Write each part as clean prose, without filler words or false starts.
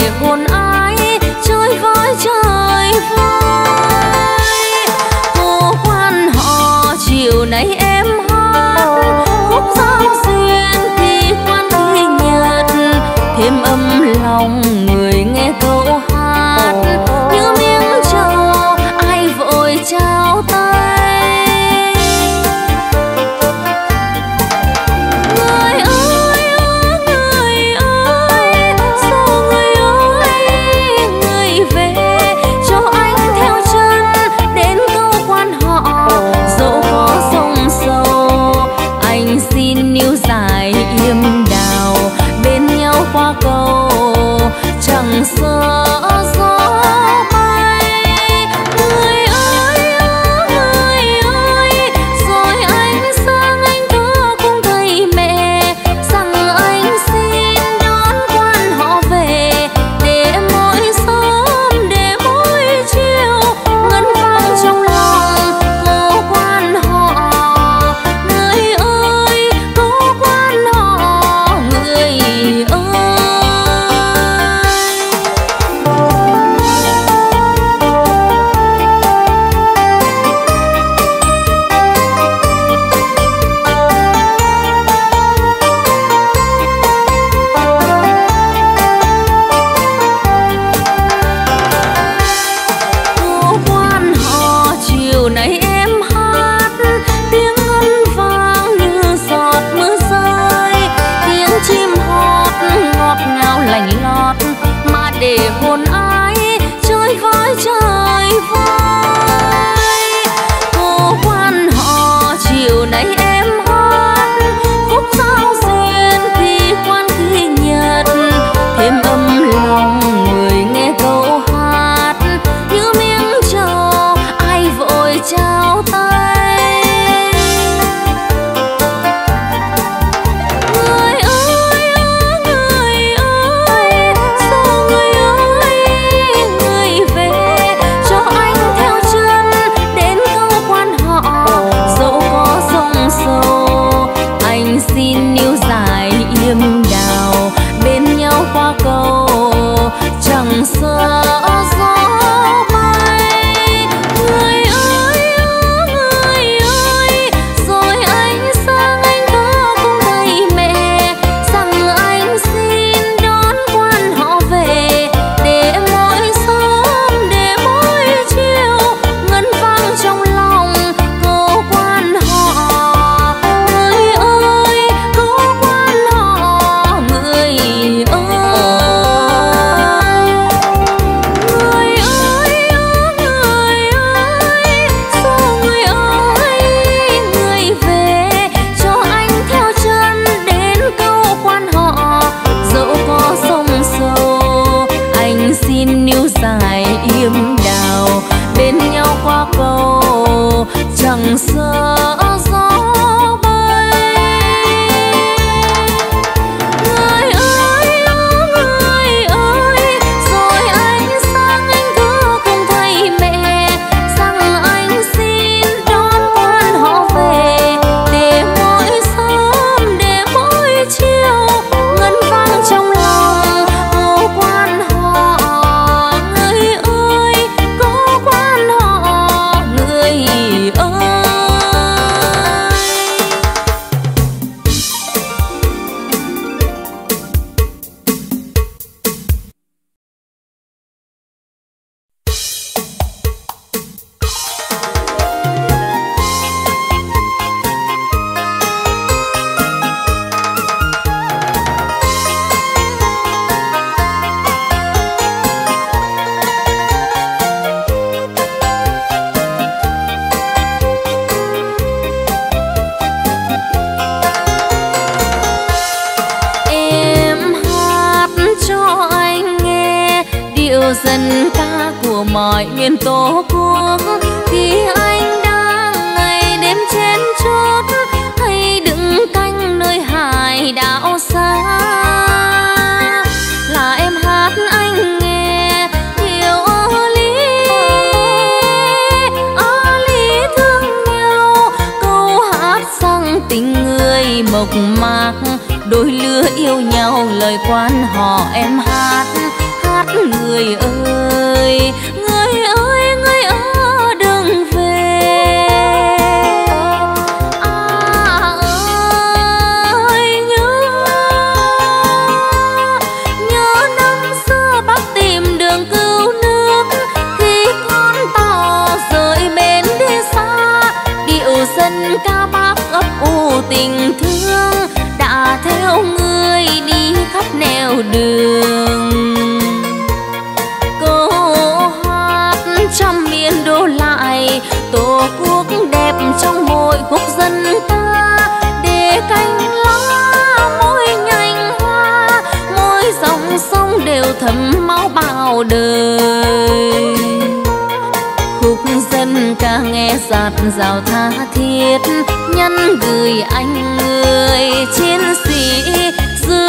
để hồn ai chơi với trời vơi. Cô quan họ chiều nay em hát khúc giao duyên thì quan thi nhạt, thêm âm lòng người nghe câu hát như miếng trầu ai vội trao tay. Đôi lứa yêu nhau lời quan họ em hát người ơi, người ơi, người ở đừng về. À ơi nhớ năm xưa bác tìm đường cứu nước, khi con tàu rời bến đi xa, điệu dân ca bác ấp u tình thương đã theo người đi khắp nẻo đường. Trăm miền đô lại tổ quốc đẹp trong mỗi khúc dân ca, để cánh lá mỗi nhành hoa, mỗi dòng sông đều thấm máu bao đời. Khúc dân ca nghe dạt dào tha thiết, nhắn gửi anh người chiến sĩ giữ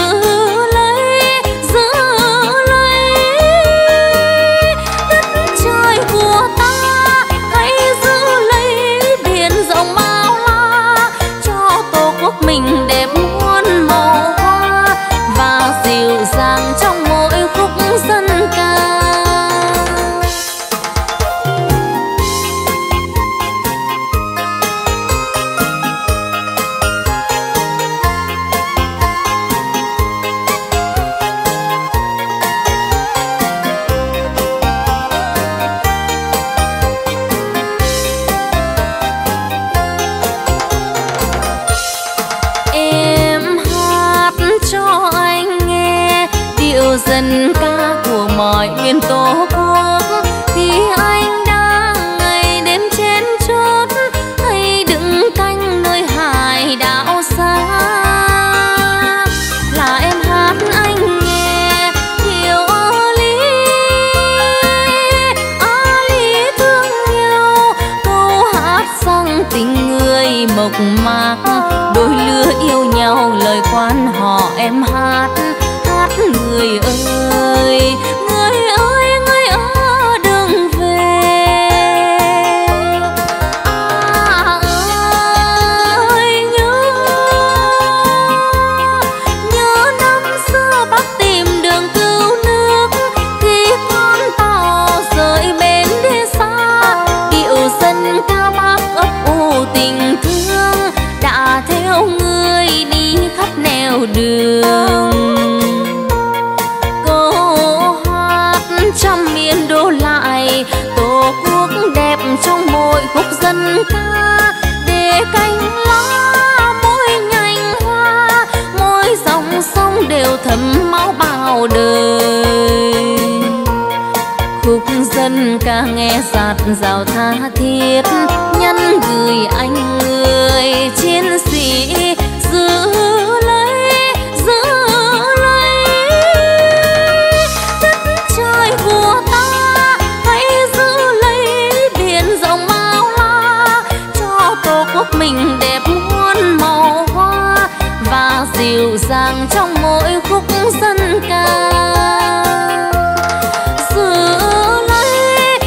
mình đẹp muôn màu hoa và dịu dàng trong mỗi khúc dân ca. Dân ca của mọi miền tổ quốc thì anh đang ngày đêm trên chốt, hay đứng canh nơi hải đảo xa là em hát anh nghe. Hiểu a lý thương yêu, câu hát rằng tình người mộc mạc, đôi lứa yêu nhau lời quan họ em hát. Người ơi, người ơi, người ở đừng về. À ơi nhớ năm xưa bác tìm đường cứu nước, khi con tàu rời bến đi xa, điệu dân ca bác ấp u tình thương đã theo người đi khắp nẻo đường. Trăm miền đô lại tổ quốc đẹp trong mỗi khúc dân ca, để cánh lá mỗi nhành hoa, mỗi dòng sông đều thấm máu bao đời. Khúc dân ca nghe dạt dào tha thiết, nhắn gửi anh người chiến sĩ giữ mình đẹp muôn màu hoa và dịu dàng trong mỗi khúc dân ca. Giữ lấy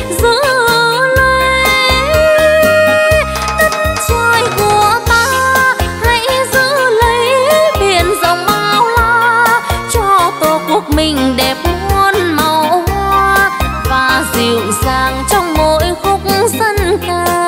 đất trời của ta, hãy giữ lấy biển rộng bao la, cho tổ quốc mình đẹp muôn màu hoa và dịu dàng trong mỗi khúc dân ca.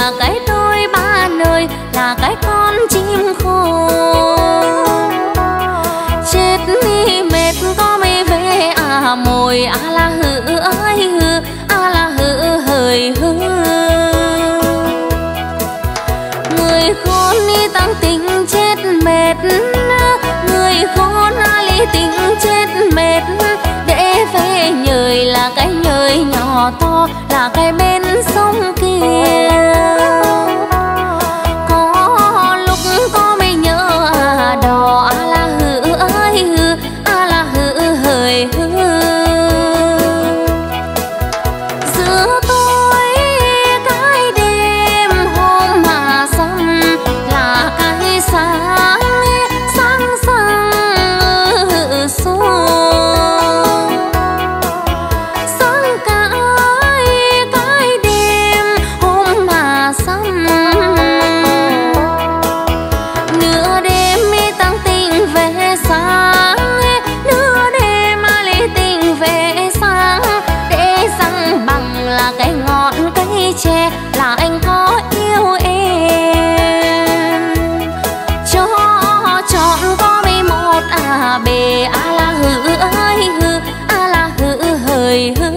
là cái tôi ba nơi, là cái con chim khô. Chết mi mệt có mi về à mồi à la hư ơi hư à la hư hời hư. Người khốn đi tăng tình chết mệt, người khốn a lý tình chết mệt. Để về nhời là cái nhời nhỏ to, là cái bên sông kia. Có lúc có mới nhớ à đò à la hư ơi hư à la hư hời hư. Giữa tối cái đêm hôm mà sông là cái sáng sáng sáng xuống. Là anh có yêu em cho chọn có mấy một à bề à la hư ơi hư à la hư hời hư.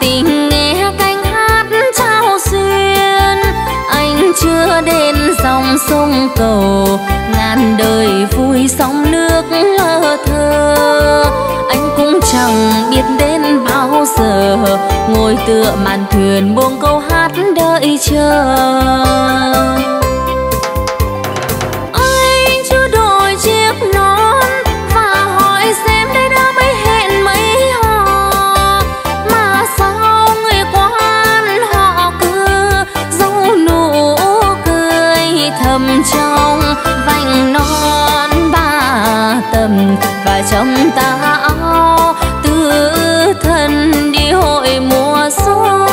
Tình nghe canh hát trao xuyên, anh chưa đến dòng sông cầu, ngàn đời vui sóng nước lơ thơ. Anh cũng chẳng biết đến bao giờ, ngồi tựa màn thuyền buông câu hát đợi chờ. Anh chưa đổi chiếc nón và hỏi xem đây đã mấy hẹn mấy hôm. Trong vành non ba tầm và trong ta áo tứ thân đi hội mùa xuân.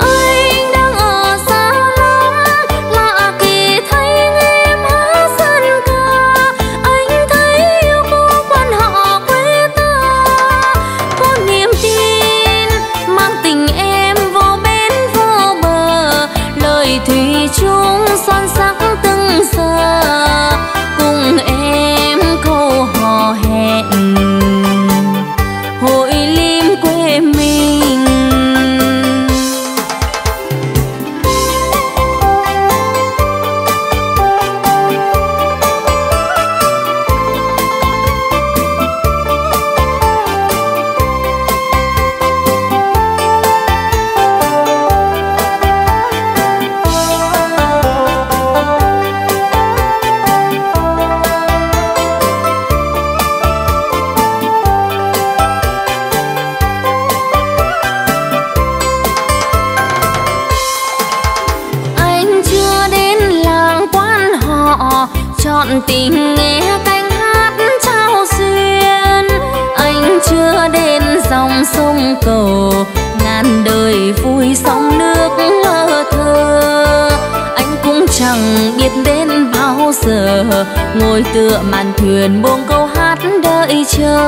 Anh đang ở xa lắm, lạ kỳ thấy nghe má dân ca. Anh thấy yêu cô quan họ quê ta, có niềm tin mang tình em vô bến vô bờ. Lời thủy chung son sắc từng giờ, cùng em câu hò hẹn hội lim quê mình. Tình nghe canh hát trao duyên, anh chưa đến dòng sông cầu, ngàn đời vui sóng nước lơ thơ. Anh cũng chẳng biết đến bao giờ, ngồi tựa màn thuyền buông câu hát đợi chờ.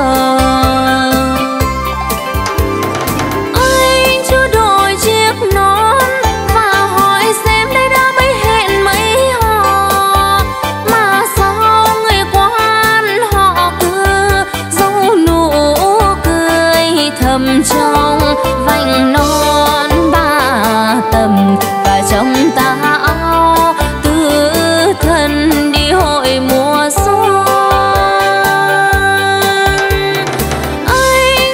Anh chưa đổi chiếc nón và hỏi xem đây đã mấy hẹn mấy hôm. Trong vành non ba tầm và trong ta áo tứ thân đi hội mùa xuân. Anh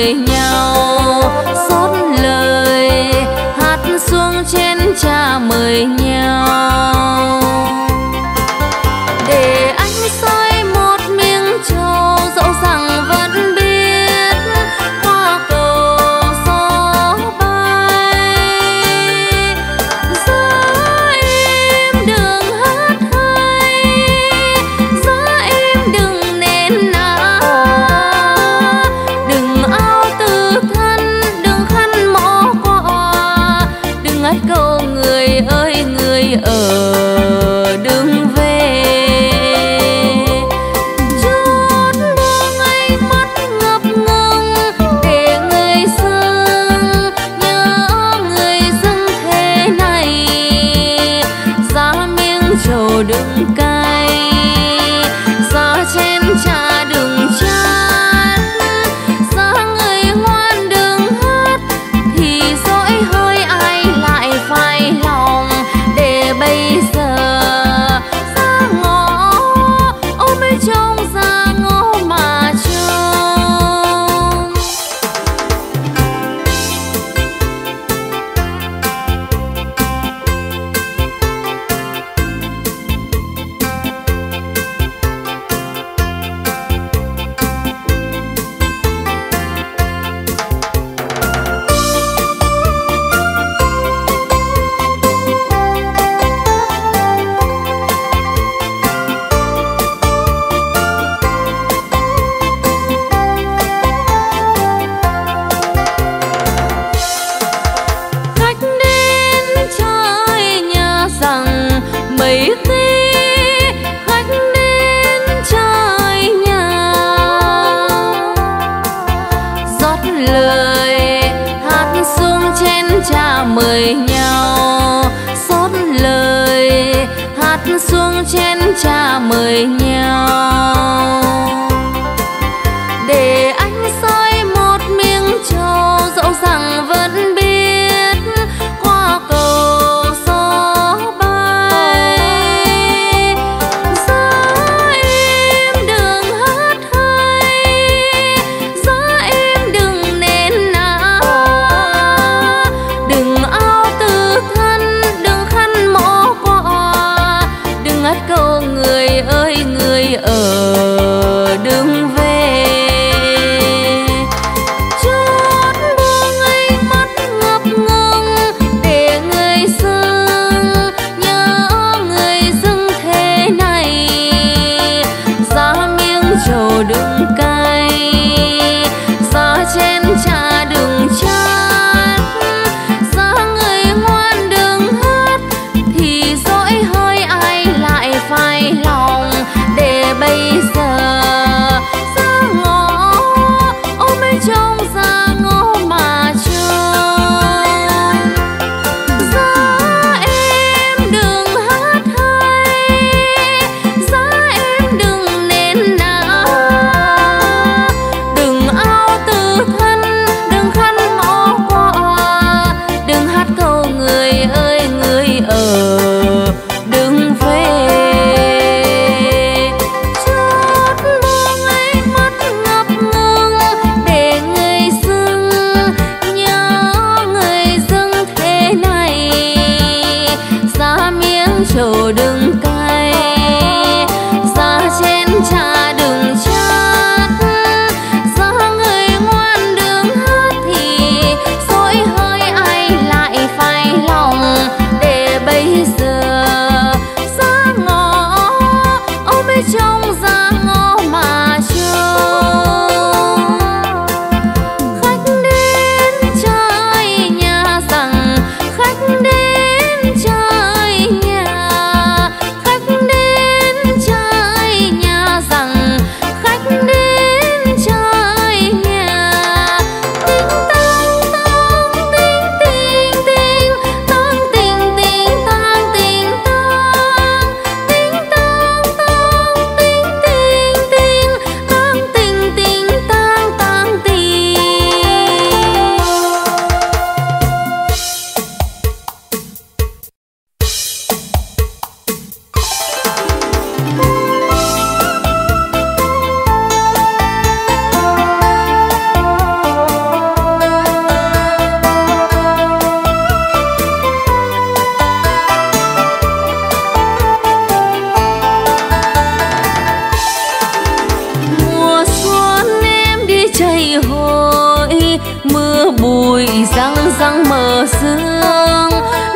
với nhau, xót lời hát xuống trên cha mời nhau. Để anh soi một miếng trầu dẫu rằng vẫn biết qua cầu gió bay. Giá em đừng hát hay, giá em đừng nên nã, đừng ao từ thân, đừng khăn mõ quạ, đừng ngắt câu người ơi người ở. Mời nhau xót lời hát xuống chén trà mời nhau. Để anh soi một miếng trầu dẫu rằng vẫn biết qua cầu gió bay. Giá em đừng hát hay, giá em đừng nên nã, đừng câu người ơi người ở đừng về. Chót buông ánh mắt ngập ngừng để người dưng nhớ người dưng thế này. Giá miếng trầu đừng cay, giá chén trà đừng chát. Bây giờ ra ngõ ôm mấy trong ra ngõ mà trông. Giá em đừng hát hay, giá em đừng nên nã, đừng ao từ thân, đừng khăn mõ quạ, đừng hát câu người ơi người ở. Trầu đừng cay, giá chén trà đừng chát, giá người ngoan đừng hát thì dỗi hơi ai lại phải lòng. Để bây giờ ra ngõ ôm mấy trong ra ngõ mà trông. Khách đến trai nhà rằng khách đến trai nhà. răng mờ sương,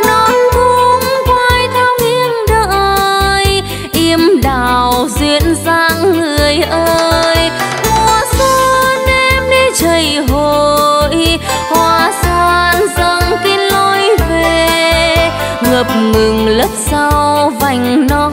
non thung quay theo nghiêng đời, im đào duyên dáng người ơi. Mùa xuân em đi chảy hội, hoa san dâng kín lối về, ngập ngừng lớp sau vành non.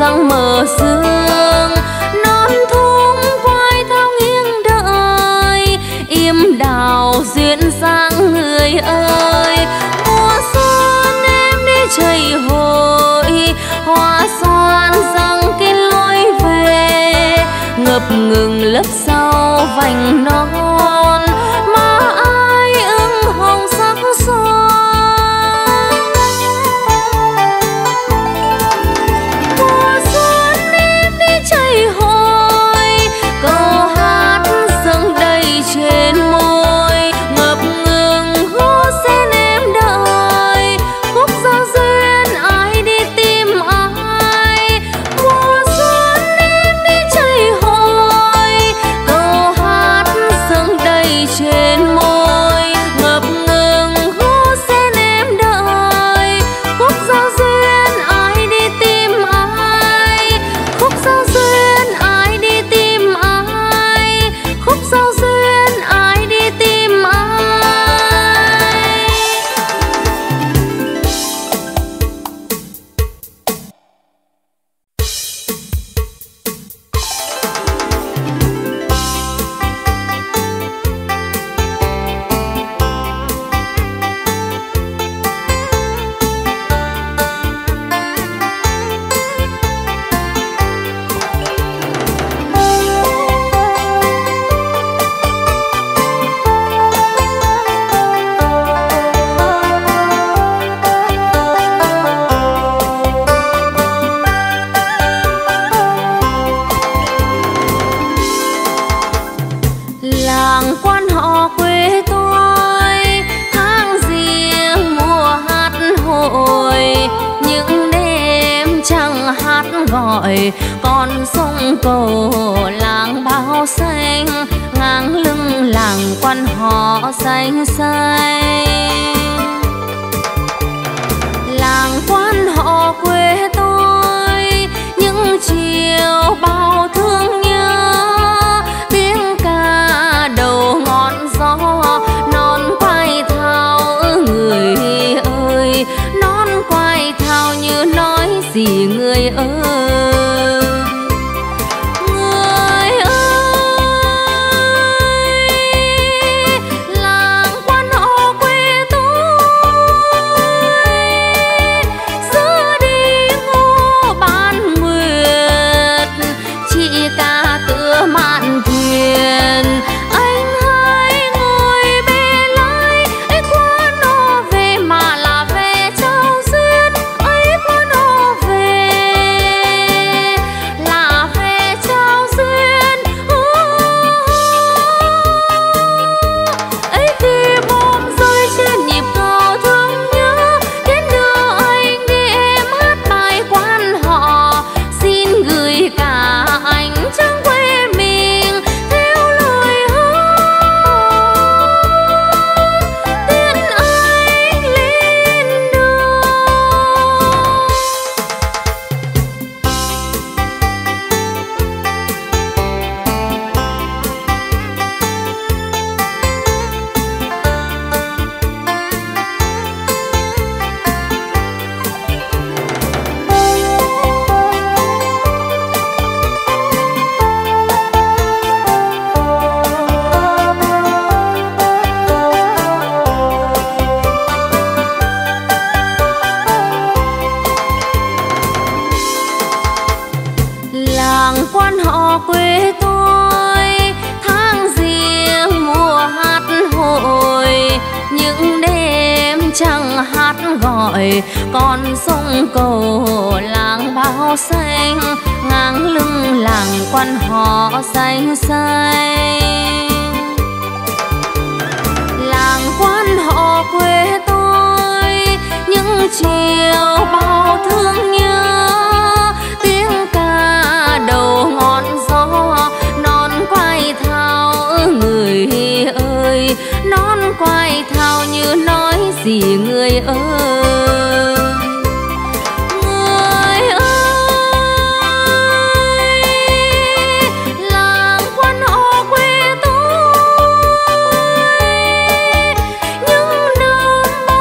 Răng mờ sương, non thung quay theo nghiêng đời, im đào duyên dáng người ơi. Mùa xuân em đi chảy hội, hoa xoan răng kín lối về, ngập ngừng lớp sau vành non. Con sông cầu làng bao xanh, ngang lưng làng quan họ xanh xanh. Làng quan họ quê tôi, những chiều bao thương nhớ, tiếng ca đầu ngọn gió, non quay thao người ơi, non quay thao như nói gì người ơi. trăng hát gọi con sông cầu làng bao xanh, ngang lưng làng quan họ xanh xanh. Làng quan họ quê tôi những chiều bao thương nhớ, tiếng ca đầu ngọn gió non quai thao người ơi, non quai thao như nói gì người ơi. Những đêm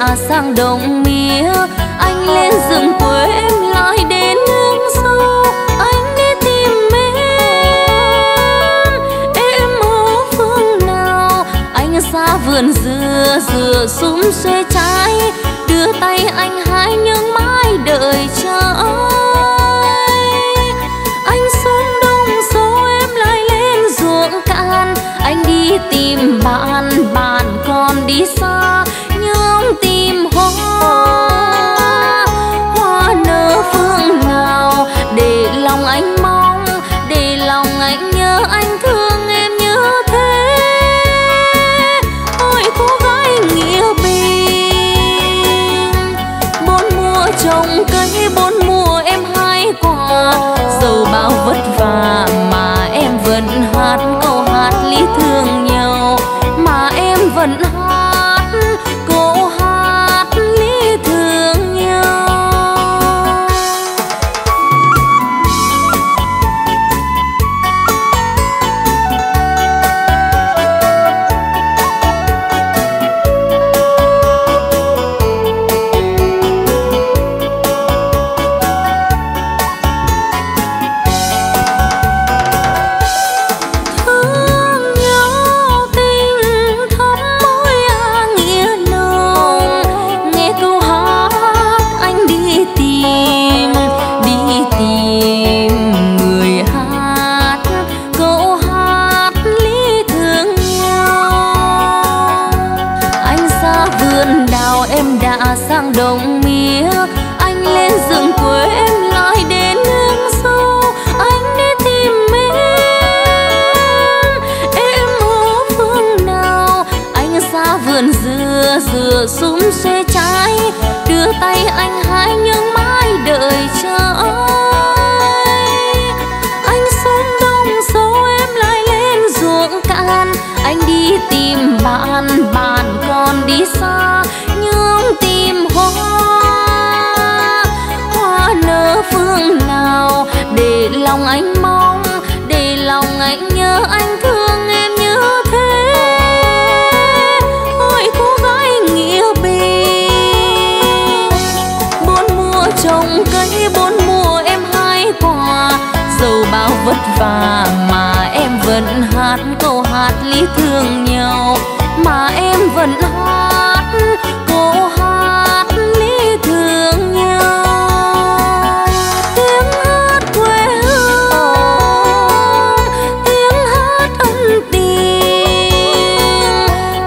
dạ sang đồng mía, anh lên rừng quê em lại đến hương sâu. Anh đi tìm em ở phương nào? Anh ra vườn dừa, dừa súng xuê trái, đưa tay anh hái những mãi đợi chờ. Anh xuống đông số em lại lên ruộng cạn, anh đi tìm bạn, bạn còn đi xa. Nhưng tìm hoa, hoa nở phương nào? Để lòng anh mong, để lòng anh nhớ, anh thương em như thế. Ôi cô gái nghĩa bình, bốn mùa trồng cây, bốn mùa em hái quả. Dẫu bao vất vả mà em vẫn hát câu hát lý thương nhau, mà em vẫn hát câu hát lý thương nhau. Thương nhau tình thắm mối nghĩa nồng, nghe câu hát anh đi tìm người hát câu hát lý thương nhau. Anh ra vườn đào em đã sang đồng mía, anh lên rừng quê em lại đến hương sâu. Anh đi tìm em ở phương nào? Anh ra vườn dừa, dừa sum xuê trái, đưa tay anh hái những mãi đợi chờ. Anh xuống đông số em lại lên ruộng cạn, anh đi tìm bạn, bạn còn đi xa. Nhưng tìm hoa, hoa nở phương nào? Để lòng anh mong, để lòng anh nhớ, anh thương em như thế. Ôi cô gái nghĩa bình, bốn mùa trồng cây, bốn mùa em hái quả. Dẫu bao vất vả mà em vẫn hát câu hát lý thương nhau, mà em vẫn hát câu hát lý thương nhau. Tiếng hát quê hương, tiếng hát ân tình,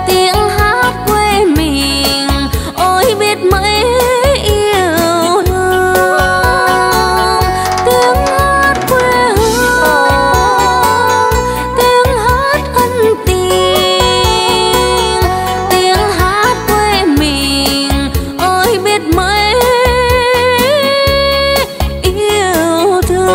tiếng hát quê mình, ôi biết mấy yêu thương. Tiếng hát quê hương, tiếng hát ân tình, tiếng hát quê mình, ôi biết mấy yêu thương.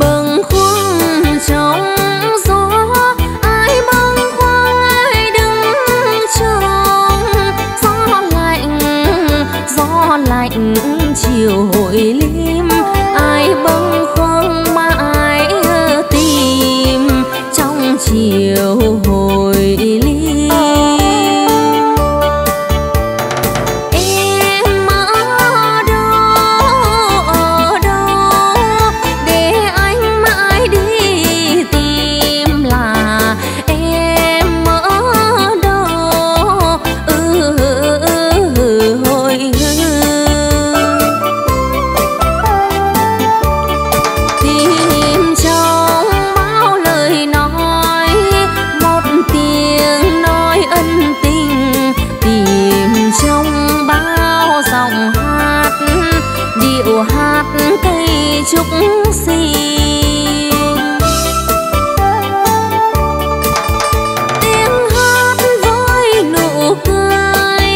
Bâng khuâng trong gió, ai bâng khuâng ai đứng trong gió lạnh chiều hội lim. Ai bâng khuâng mà ai tìm trong chiều hội lim. Em ở đâu để anh mãi đi tìm là em ở đâu? Hồi tìm trong bao lời nói, một tiếng nói ân tình, tìm trong bao dòng hát, điệu hát cây trúc xinh. Tiếng hát với nụ cười,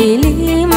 Trên giường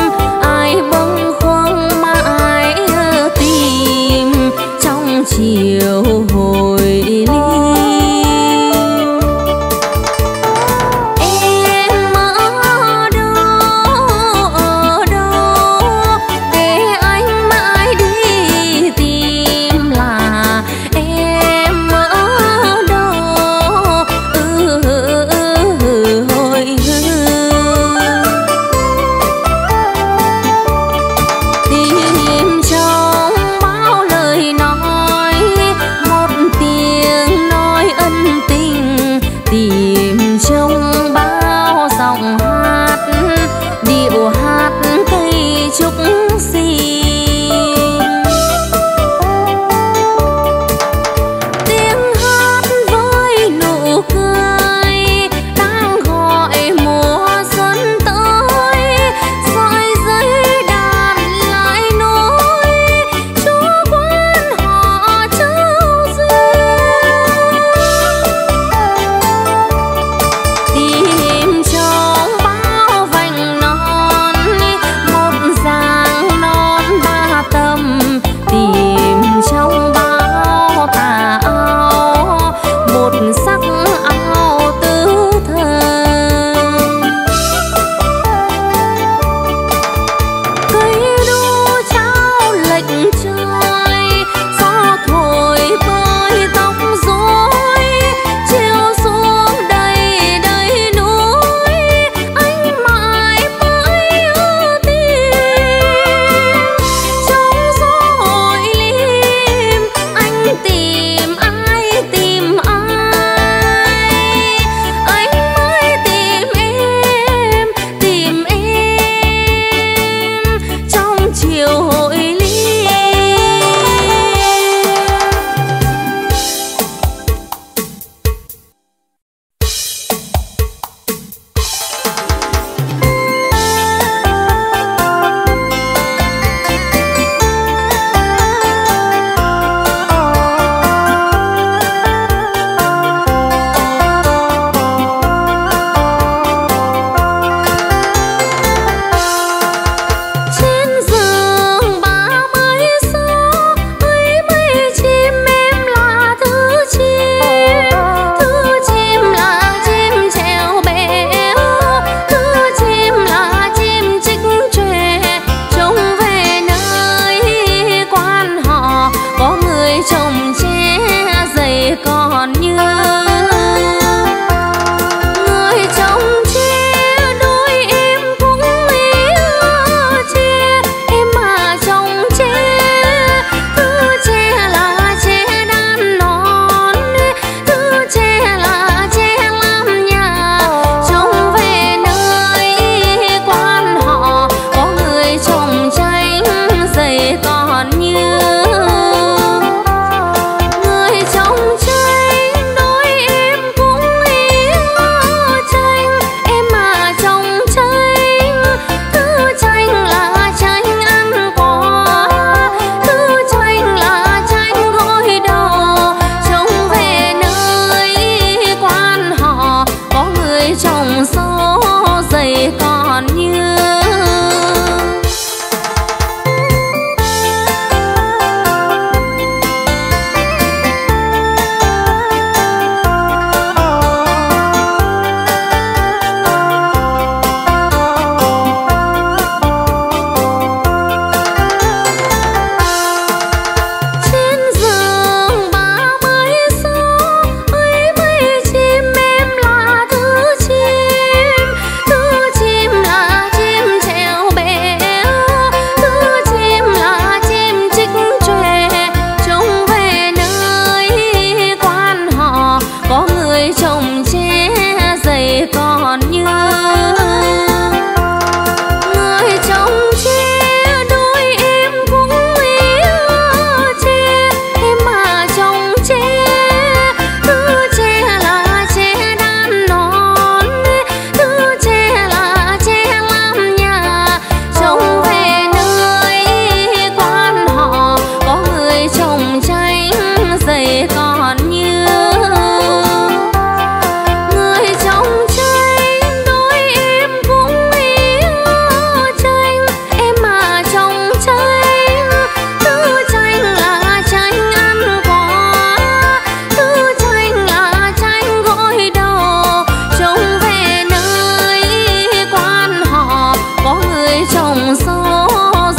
trong gió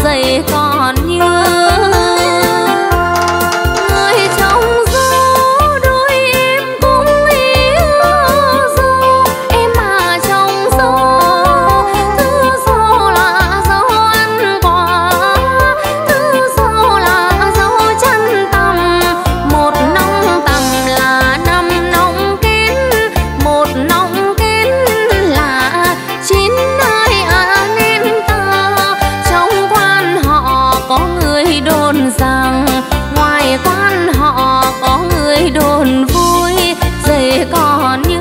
dày còn như người trong gió đôi em cũng yêu dấu em mà trong gió thứ gió là gió ăn quả thứ gió là gió chân tầm một nóng tầm là năm nóng kín một nóng kín là chín nơi anh em ta trong quan họ có người đồn rằng ngoài quan họ có người đồn vui dày còn như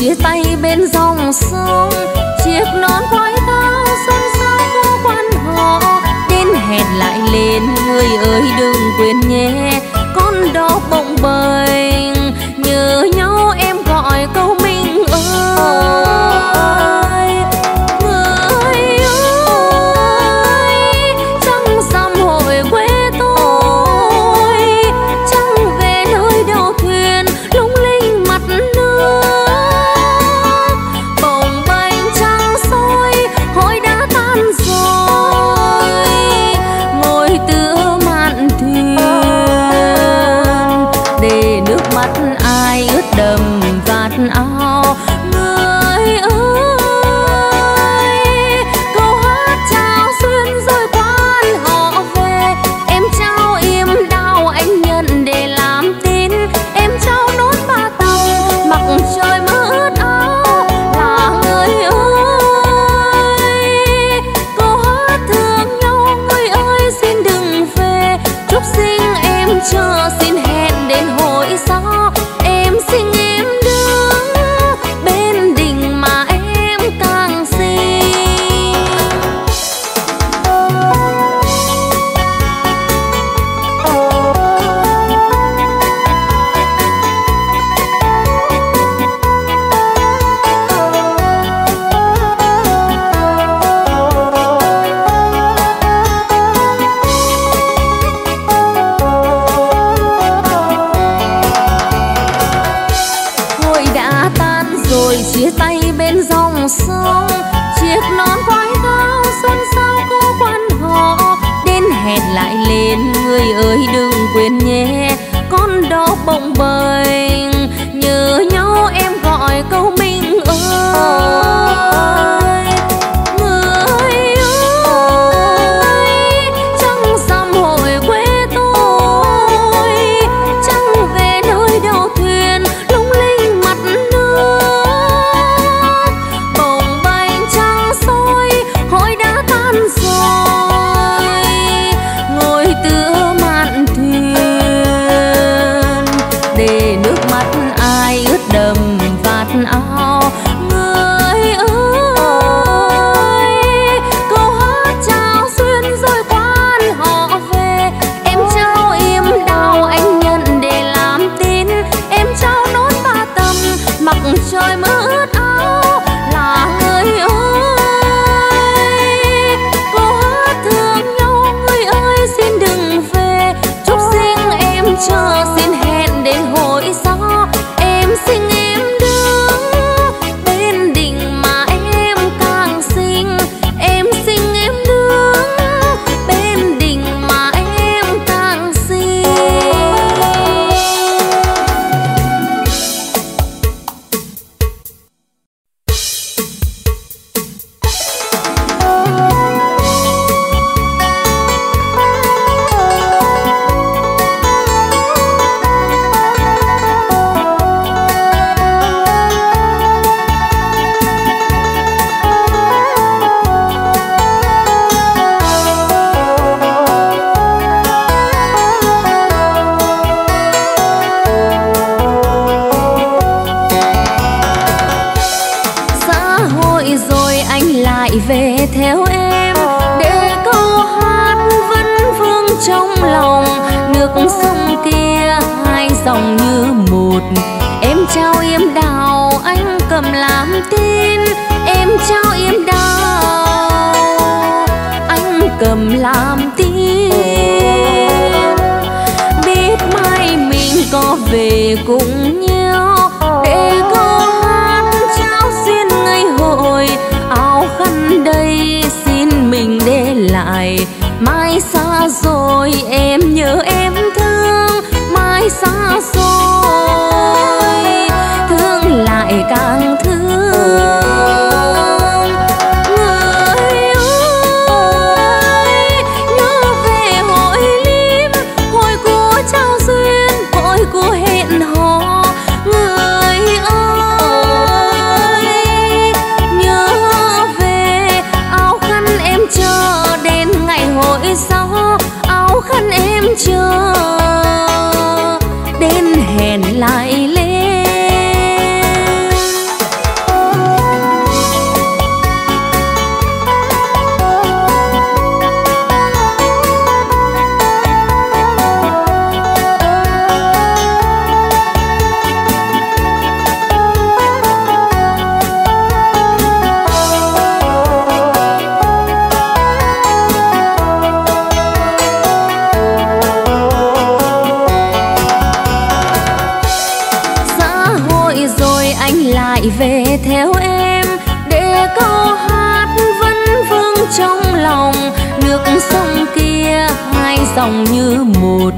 chia tay bên dòng sông, chiếc nón khoai táo xuân xa cô quan họ đến hẹn lại lên. Người ơi đừng quên nhé, con đó bồng bềnh nhớ nhau em gọi câu mình ơi. Người ơi trăng rằm hội quê tôi, trăng về nơi đầu thuyền lung linh mặt nước. Bồng bềnh trăng soi hỏi đã tan rồi, ngồi tựa mạn thuyền để nước mắt ai ướt đầm vạt áo. Người ơi câu hát chào xuân rồi quan họ về, em trao im đau anh nhận để làm tin. Em trao nón ba tầng mặc trời mơ ướt áo là người ơi. Câu hát thương nhau người ơi xin đừng về, chúc sinh em chờ xin hẹn đến hội sau. Em xin em đứng bên đình mà em càng xinh. Hội đã tan rồi chia tay bên dòng sông, chiếc nón khoai táo xuân sao cô quan họ đến hẹn lại lên. Người ơi đừng quên nhé, con đó bồng bềnh nhớ nhau em gọi câu mình ơi. Người ơi trăng rằm hội quê tôi, trăng về nơi đầu thuyền lung linh mặt nước. Bồng bềnh trăng soi hỏi đã tan rồi, ngồi tựa mạn thuyền để nước mắt ai ướt đầm vạt áo. Người ơi câu hát chào xuân rồi quan họ về, em trao im đau anh nhận để làm tin. Em trao nón ba tầng mặc trời mơ ướt áo là người ơi. Câu hát thương nhau người ơi xin đừng về, chúc riêng em chờ xin hẹn đến hội sau. Em xin em đứng bên đình mà em càng xinh. Em xin em đứng bên đình mà em càng xinh. Về theo em để câu hát vẫn vương trong lòng. Nước sông kia hai dòng như một, em trao yếm đào anh cầm làm tin. Em trao yếm đào anh cầm làm tin, biết mai mình có về cùng nhau. Để câu hát trao duyên ngày hội, áo khăn đây xin mình để lại. Mai xa rồi em nhớ em thương, mai xa rồi thương lại càng thương. Người ơi nhớ về hội liêm, hội của trao duyên, hội của hẹn hò. mai anh lại về theo em, để câu hát vẫn vương trong lòng. Nước sông kia hai dòng như một,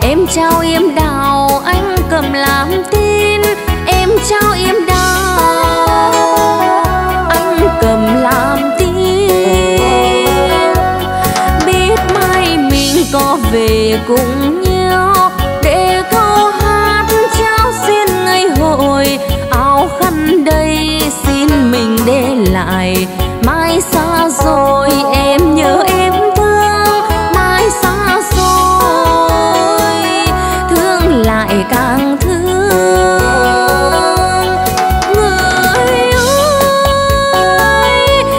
em trao em đào anh cầm làm tin. Em trao em đào anh cầm làm tin. Biết mai mình có về cùng nhau, để câu hát trao duyên ngày hội. Áo khăn đây xin mình để lại, mai xa rồi em nhớ em thương. Mai xa rồi thương lại càng thương. Người ơi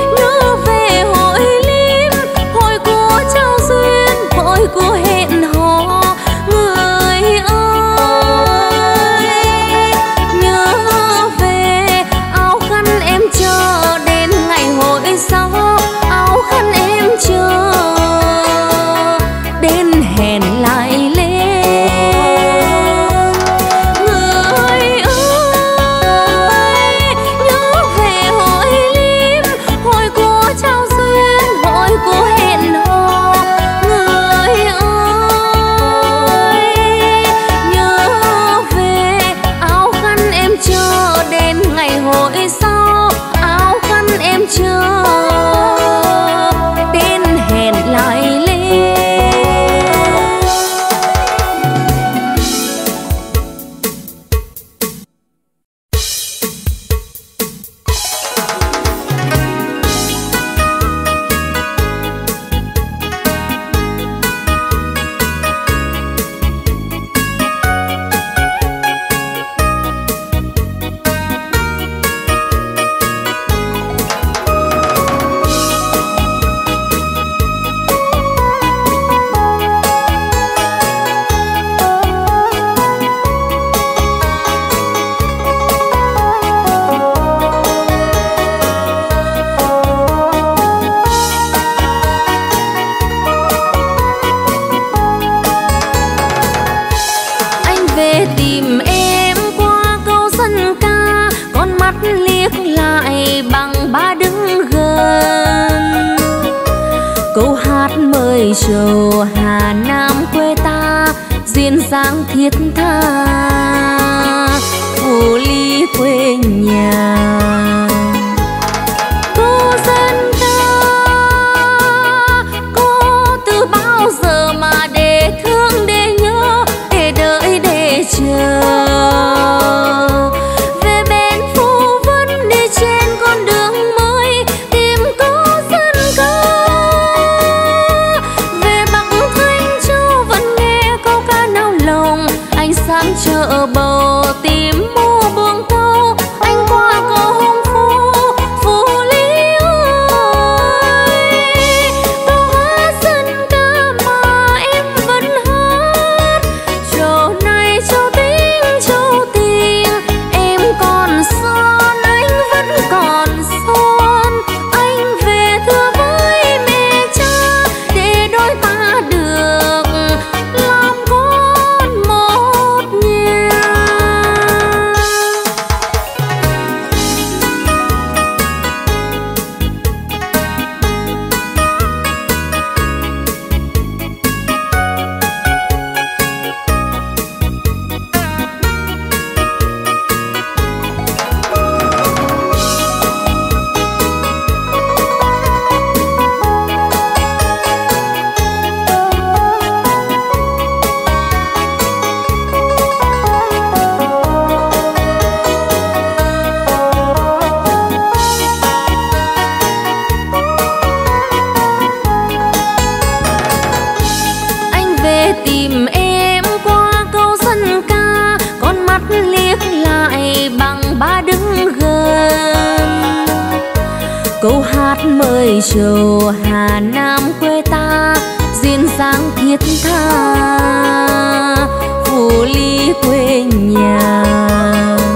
nhớ về hội lim, hội của trao duyên, hội của hẹn hò. Người ơi nhớ về áo khăn em chờ đến ngày hội sau. Áo khăn em chờ đến hẹn lại lên. Châu Hà Nam quê ta duyên dáng thiết tha, phủ ly quê nhà cô dân ta. Cô từ bao giờ mà để thương, để nhớ, để đợi, để chờ. Về bên phố vẫn đi trên con đường mới tìm cô dân ca. Sáng chợ bầu tìm mua buông câu, anh qua cầu Hồng Phú, Phú Lý ơi. Câu hát dân ca mà em vẫn hát, chỗ này chỗ tình em còn son, anh vẫn còn son. Anh về thưa với mẹ cha để đôi ta được làm con một. Câu hát mời châu Hà Nam quê ta duyên dáng thiết tha, phủ ly quê nhà.